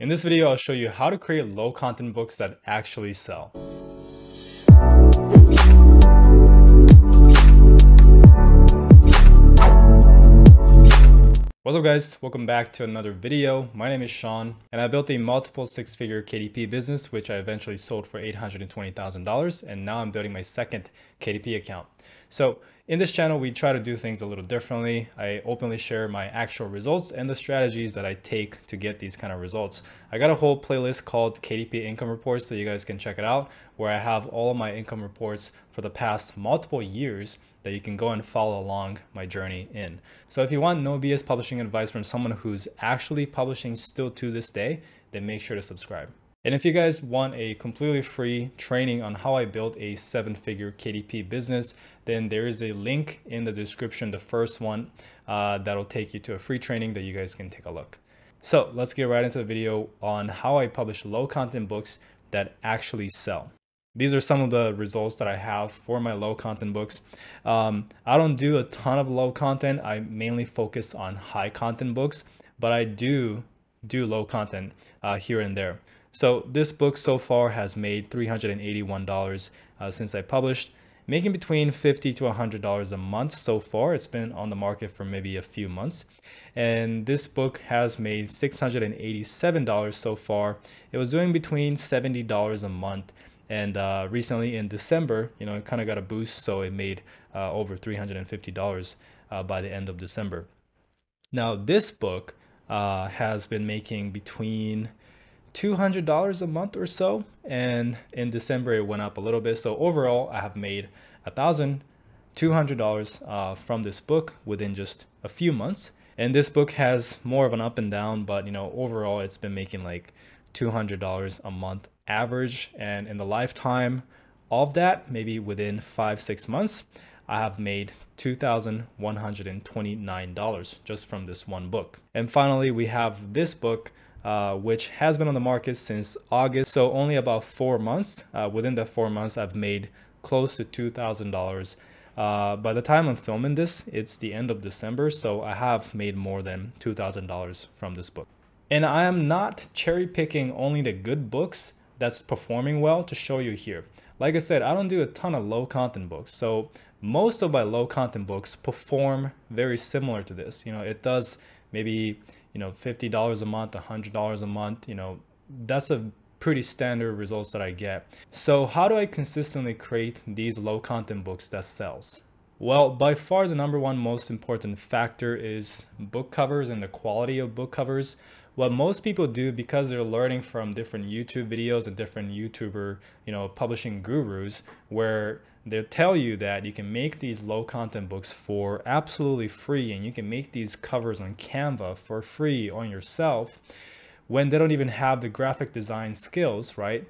In this video, I'll show you how to create low content books that actually sell. What's up guys, welcome back to another video. My name is Sean and I built a multiple six-figure KDP business, which I eventually sold for $820,000. And now I'm building my second KDP account. So in this channel, we try to do things a little differently. I openly share my actual results and the strategies that I take to get these kind of results. I got a whole playlist called KDP Income Reports, so you guys can check it out, where I have all of my income reports for the past multiple years that you can go and follow along my journey in. So if you want no BS publishing advice from someone who's actually publishing still to this day, then make sure to subscribe. And if you guys want a completely free training on how I built a seven-figure KDP business, then there is a link in the description, the first one, that'll take you to a free training that you guys can take a look. So let's get right into the video on how I publish low content books that actually sell. These are some of the results that I have for my low content books. I don't do a ton of low content. I mainly focus on high content books, but I do low content here and there. So this book so far has made $381 since I published, making between $50 to $100 a month so far. It's been on the market for maybe a few months. And this book has made $687 so far. It was doing between $70 a month. And recently in December, you know, it kind of got a boost. So it made over $350 by the end of December. Now this book has been making between $200 a month or so, and in December it went up a little bit. So overall I have made $1,200 from this book within just a few months. And this book has more of an up and down, but you know, overall it's been making like $200 a month average. And in the lifetime of that, maybe within 5-6 months, I have made $2,129 just from this one book. And finally, we have this book, which has been on the market since August. So only about 4 months. Within the 4 months, I've made close to $2,000. By the time I'm filming this, it's the end of December. So I have made more than $2,000 from this book. And I am not cherry picking only the good books that's performing well to show you here. Like I said, I don't do a ton of low content books. So most of my low content books perform very similar to this. You know, it does maybe, you know, $50 a month, $100 a month, you know, that's a pretty standard results that I get. So how do I consistently create these low content books that sells? Well, by far the number one most important factor is book covers and the quality of book covers. What most people do, because they're learning from different YouTube videos and different YouTuber, you know, publishing gurus, where they'll tell you that you can make these low content books for absolutely free and you can make these covers on Canva for free on yourself, when they don't even have the graphic design skills, right?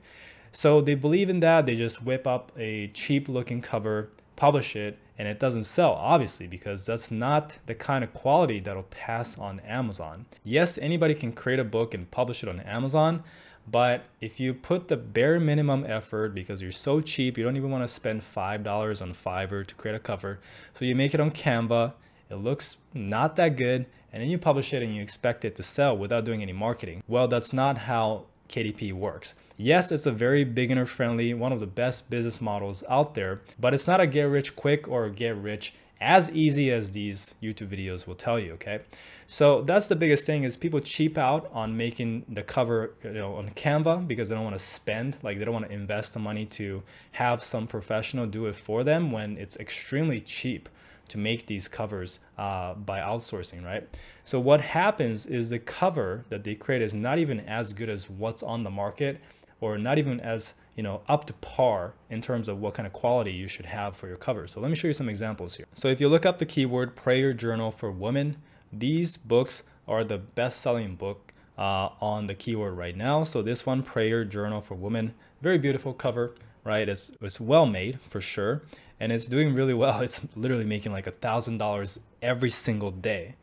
So they believe in that, they just whip up a cheap looking cover, publish it, and it doesn't sell, obviously, because that's not the kind of quality that'll pass on Amazon. Yes, anybody can create a book and publish it on Amazon, but if you put the bare minimum effort, because you're so cheap, you don't even want to spend $5 on Fiverr to create a cover. So you make it on Canva, it looks not that good, and then you publish it and you expect it to sell without doing any marketing. Well, that's not how KDP works. Yes, it's a very beginner friendly, one of the best business models out there, but it's not a get rich quick or get rich as easy as these YouTube videos will tell you, okay? So that's the biggest thing, is people cheap out on making the cover, you know, on Canva, because they don't want to spend, like they don't want to invest the money to have some professional do it for them, when it's extremely cheap to make these covers by outsourcing, right? So what happens is the cover that they create is not even as good as what's on the market, or not even as, you know, up to par in terms of what kind of quality you should have for your cover. So let me show you some examples here. So if you look up the keyword prayer journal for women, these books are the best-selling book on the keyword right now. So this one, prayer journal for women, very beautiful cover, right? It's well made for sure. And it's doing really well. It's literally making like $1,000 every single day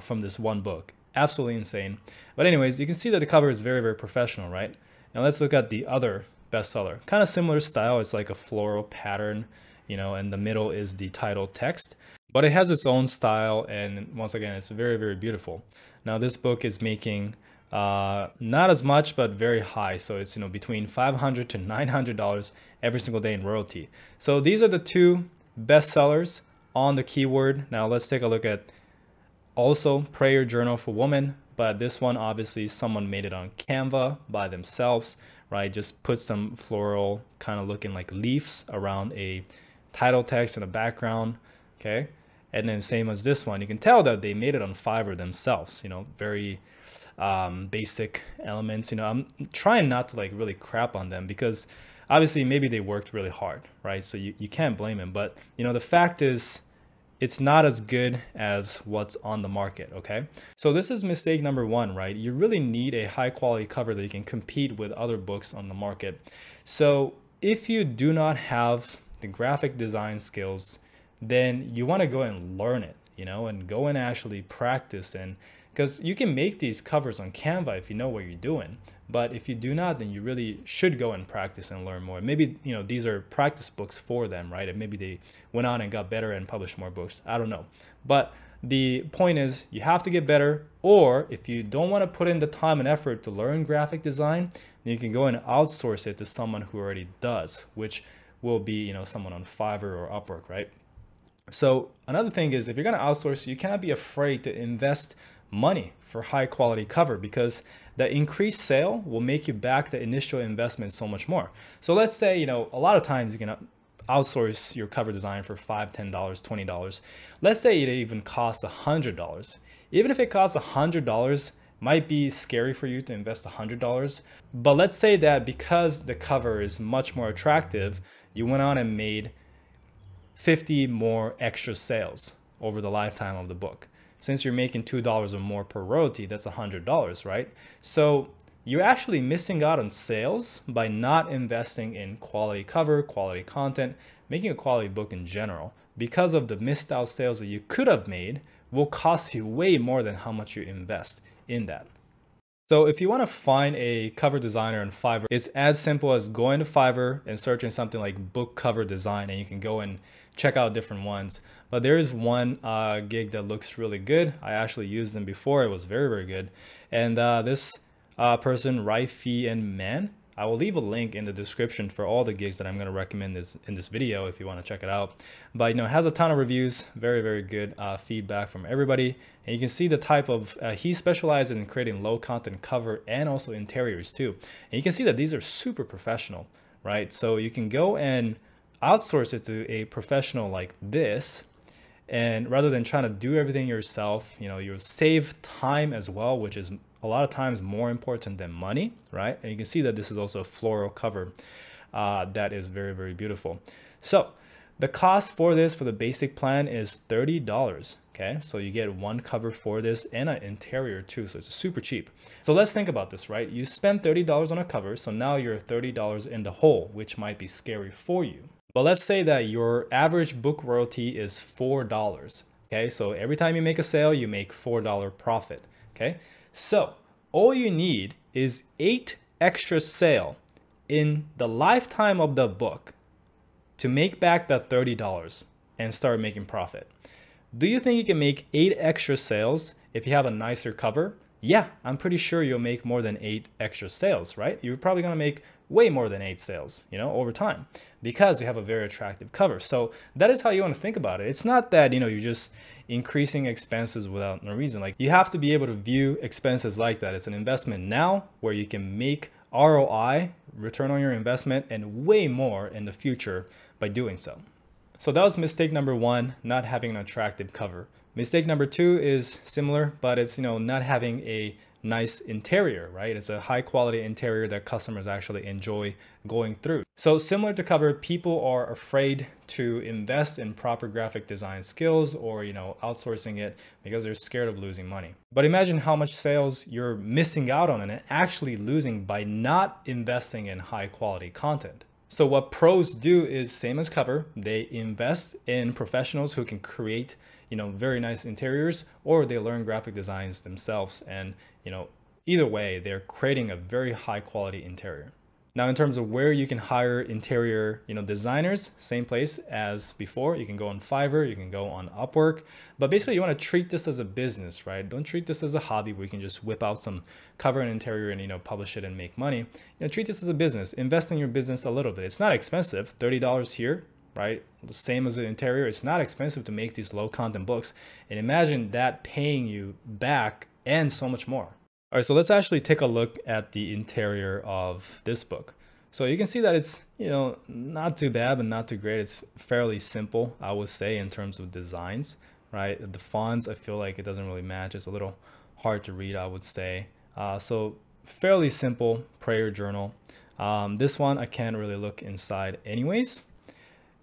from this one book. Absolutely insane. But anyways, you can see that the cover is very, very professional, right? Now let's look at the other bestseller. Kind of similar style. It's like a floral pattern, you know, and the middle is the title text. But it has its own style. And once again, it's very, very beautiful. Now this book is making not as much, but very high. So it's, you know, between $500 to $900 every single day in royalty. So these are the two best sellers on the keyword. Now let's take a look at also prayer journal for women. But this one, obviously someone made it on Canva by themselves, right? Just put some floral kind of looking like leaves around a title text in the background. Okay. And then same as this one, you can tell that they made it on Fiverr themselves, you know, very basic elements. You know, I'm trying not to like really crap on them because obviously maybe they worked really hard, right? So you can't blame them. But, you know, the fact is it's not as good as what's on the market, okay? So this is mistake number one, right? You really need a high quality cover that you can compete with other books on the market. So if you do not have the graphic design skills, then you want to go and learn it, you know, and go and actually practice. And because you can make these covers on Canva if you know what you're doing, but if you do not, then you really should go and practice and learn more. Maybe, you know, these are practice books for them, right? And maybe they went on and got better and published more books. I don't know. But the point is you have to get better, or if you don't want to put in the time and effort to learn graphic design, then you can go and outsource it to someone who already does, which will be, you know, someone on Fiverr or Upwork, right? So another thing is, if you're going to outsource, you cannot be afraid to invest money for high quality cover, because the increased sale will make you back the initial investment so much more. So let's say, you know, a lot of times you can outsource your cover design for $5, $10, $20. Let's say it even costs $100. Even if it costs $100, might be scary for you to invest $100. But let's say that because the cover is much more attractive, you went on and made 50 more extra sales over the lifetime of the book. Since you're making $2 or more per royalty, that's $100, right? So you're actually missing out on sales by not investing in quality cover, quality content, making a quality book in general, because of the missed out sales that you could have made will cost you way more than how much you invest in that. So if you want to find a cover designer on Fiverr, it's as simple as going to Fiverr and searching something like book cover design, and you can go and check out different ones. But there is one gig that looks really good. I actually used them before. It was very, very good. And this person, Raifi and Man, I will leave a link in the description for all the gigs that I'm going to recommend in this video if you want to check it out. But, you know, it has a ton of reviews, very, very good feedback from everybody. And you can see the type of, he specializes in creating low content cover and also interiors too. And you can see that these are super professional, right? So you can go and outsource it to a professional like this. And rather than trying to do everything yourself, you know, you'll save time as well, which is a lot of times more important than money, right? And you can see that this is also a floral cover that is very, very beautiful. So the cost for this, for the basic plan, is $30, okay? So you get one cover for this and an interior too, so it's super cheap. So let's think about this, right? You spend $30 on a cover, so now you're $30 in the hole, which might be scary for you. But let's say that your average book royalty is $4, okay? So every time you make a sale, you make $4 profit, okay? So all you need is 8 extra sales in the lifetime of the book to make back that $30 and start making profit. Do you think you can make 8 extra sales if you have a nicer cover? Yeah, I'm pretty sure you'll make more than 8 extra sales, right? You're probably gonna make way more than 8 sales, you know, over time, because you have a very attractive cover. So that is how you want to think about it. It's not that, you know, you're just increasing expenses without no reason. Like, you have to be able to view expenses like that. It's an investment now where you can make ROI, return on your investment, and way more in the future by doing so. So that was mistake number one, not having an attractive cover. Mistake number two is similar, but it's, you know, not having a nice interior, right? It's a high quality interior that customers actually enjoy going through. So similar to cover, people are afraid to invest in proper graphic design skills or, you know, outsourcing it because they're scared of losing money. But imagine how much sales you're missing out on and actually losing by not investing in high quality content. So what pros do is same as cover, they invest in professionals who can create, you know, very nice interiors, or they learn graphic designs themselves. And, you know, either way, they're creating a very high quality interior. Now, in terms of where you can hire interior, designers, same place as before. You can go on Fiverr, you can go on Upwork, but basically you want to treat this as a business, right? Don't treat this as a hobby where you can just whip out some cover and interior and, publish it and make money. Treat this as a business, invest in your business a little bit. It's not expensive, $30 here, right? The same as the interior. It's not expensive to make these low content books, and imagine that paying you back and so much more. All right, so let's actually take a look at the interior of this book. So you can see that it's, not too bad, but not too great. It's fairly simple, I would say, in terms of designs, right? The fonts, I feel like it doesn't really match. It's a little hard to read, I would say. So fairly simple prayer journal. This one, I can't really look inside anyways.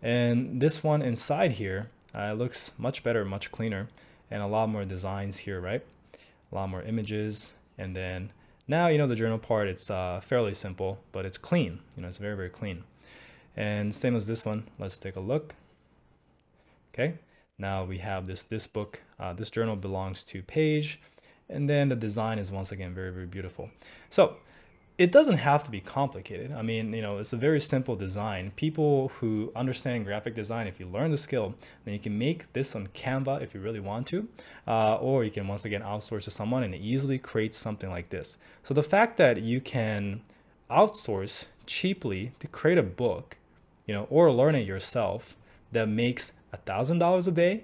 And this one inside here, looks much better, much cleaner, and a lot more designs here, right? A lot more images. And then now, the journal part, it's fairly simple, but it's clean. It's very, very clean. And same as this one. Let's take a look. Okay. Now we have this book, this journal belongs to Paige. And then the design is once again, very, very beautiful. So it doesn't have to be complicated. I mean, it's a very simple design. People who understand graphic design, if you learn the skill, then you can make this on Canva if you really want to, or you can once again outsource to someone and easily create something like this. So the fact that you can outsource cheaply to create a book, or learn it yourself, that makes $1,000 a day,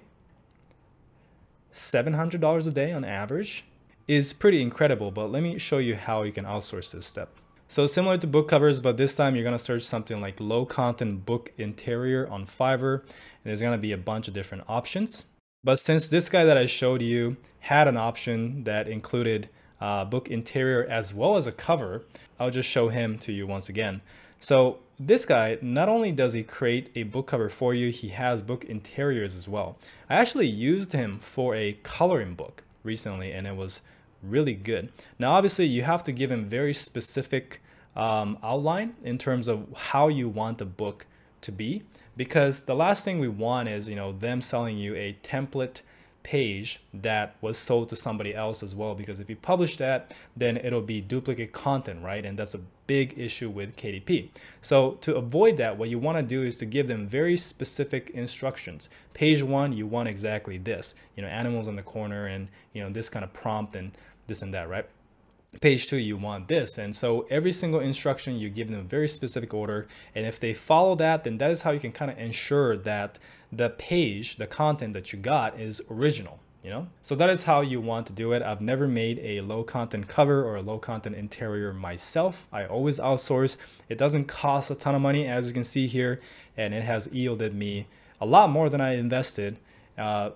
$700 a day on average, is pretty incredible. But let me show you how you can outsource this step. So similar to book covers, but this time you're going to search something like low content book interior on Fiverr, and there's going to be a bunch of different options. But since this guy that I showed you had an option that included book interior as well as a cover, I'll just show him to you once again. So this guy, not only does he create a book cover for you, he has book interiors as well. I actually used him for a coloring book recently, and it was really good. Now, obviously, you have to give him very specific outline in terms of how you want the book to be, because the last thing we want is, them selling you a template page that was sold to somebody else as well, because if you publish that, then it'll be duplicate content, right? And that's a big issue with KDP. So to avoid that, what you want to do is to give them very specific instructions. Page one, you want exactly this, animals on the corner and, this kind of prompt and this and that, right? Page two, you want this. And so every single instruction, you give them a very specific order. And if they follow that, then that is how you can kind of ensure that the page, the content that you got is original, So that is how you want to do it. I've never made a low content cover or a low content interior myself. I always outsource. It doesn't cost a ton of money, as you can see here. And it has yielded me a lot more than I invested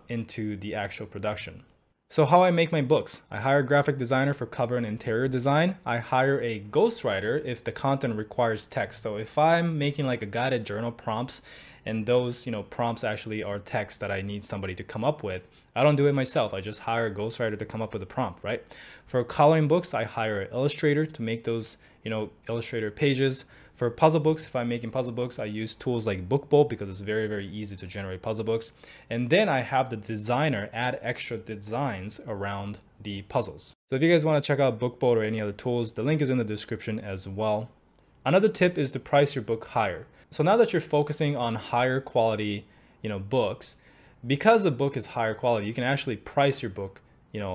into the actual production. So how I make my books, I hire a graphic designer for cover and interior design. I hire a ghostwriter if the content requires text. So if I'm making like a guided journal prompts, and those prompts actually are text that I need somebody to come up with, I don't do it myself. I just hire a ghostwriter to come up with a prompt, right? For coloring books, I hire an illustrator to make those illustrator pages. For puzzle books, if I'm making puzzle books, I use tools like BookBolt because it's very, very easy to generate puzzle books. And then I have the designer add extra designs around the puzzles. So if you guys want to check out BookBolt or any other tools, the link is in the description as well. Another tip is to price your book higher. So now that you're focusing on higher quality, books, because the book is higher quality, you can actually price your book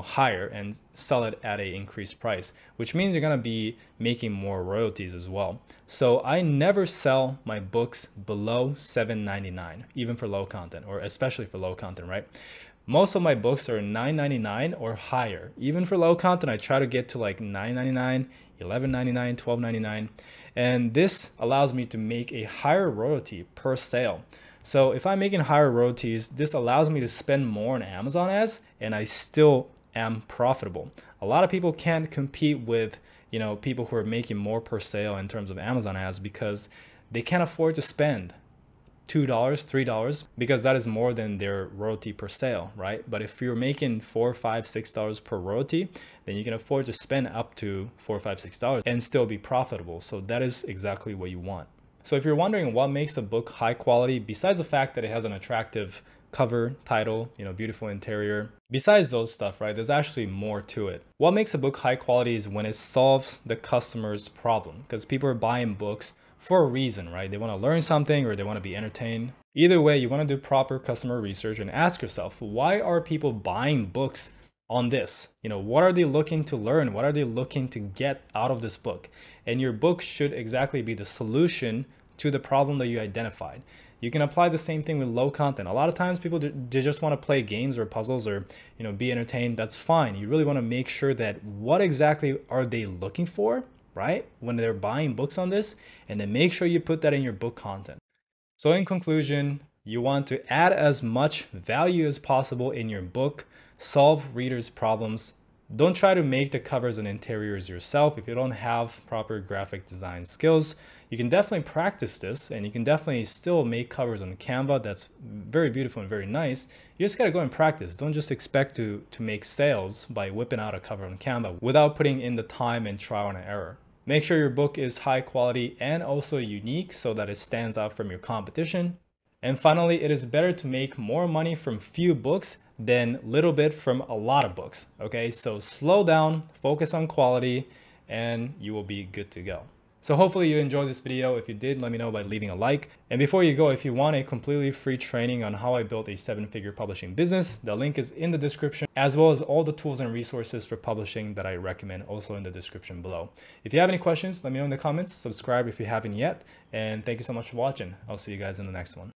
higher and sell it at an increased price, which means you're going to be making more royalties as well. So I never sell my books below $7.99, even for low content, or especially for low content, right? Most of my books are $9.99 or higher. Even for low content, I try to get to like $9.99, $11.99, $12.99. And this allows me to make a higher royalty per sale. So if I'm making higher royalties, this allows me to spend more on Amazon ads, and I still am profitable. A lot of people can't compete with, people who are making more per sale in terms of Amazon ads, because they can't afford to spend $2, $3, because that is more than their royalty per sale, right? But if you're making $4, $5, $6 per royalty, then you can afford to spend up to $4, $5, $6 and still be profitable. So that is exactly what you want. So if you're wondering what makes a book high quality, besides the fact that it has an attractive cover, title, beautiful interior. Besides those stuff, right, there's actually more to it. What makes a book high quality is when it solves the customer's problem, because people are buying books for a reason, right? They want to learn something or they want to be entertained. Either way, you want to do proper customer research and ask yourself, why are people buying books on this? What are they looking to learn? What are they looking to get out of this book? And your book should exactly be the solution to the problem that you identified. You can apply the same thing with low content. A lot of times people, they just want to play games or puzzles or, be entertained. That's fine. You really want to make sure that what exactly are they looking for, right? When they're buying books on this, and then make sure you put that in your book content. So in conclusion, you want to add as much value as possible in your book, solve readers' problems. Don't try to make the covers and interiors yourself if you don't have proper graphic design skills. You can definitely practice this, and you can definitely still make covers on Canva. That's very beautiful and very nice. You just gotta go and practice. Don't just expect to make sales by whipping out a cover on Canva without putting in the time and trial and error. Make sure your book is high quality and also unique so that it stands out from your competition. And finally, it is better to make more money from few books than little bit from a lot of books. Okay, so slow down, focus on quality, and you will be good to go. So hopefully you enjoyed this video. If you did, let me know by leaving a like. And before you go, if you want a completely free training on how I built a 7-figure publishing business, the link is in the description, as well as all the tools and resources for publishing that I recommend also in the description below. If you have any questions, let me know in the comments. Subscribe if you haven't yet. And thank you so much for watching. I'll see you guys in the next one.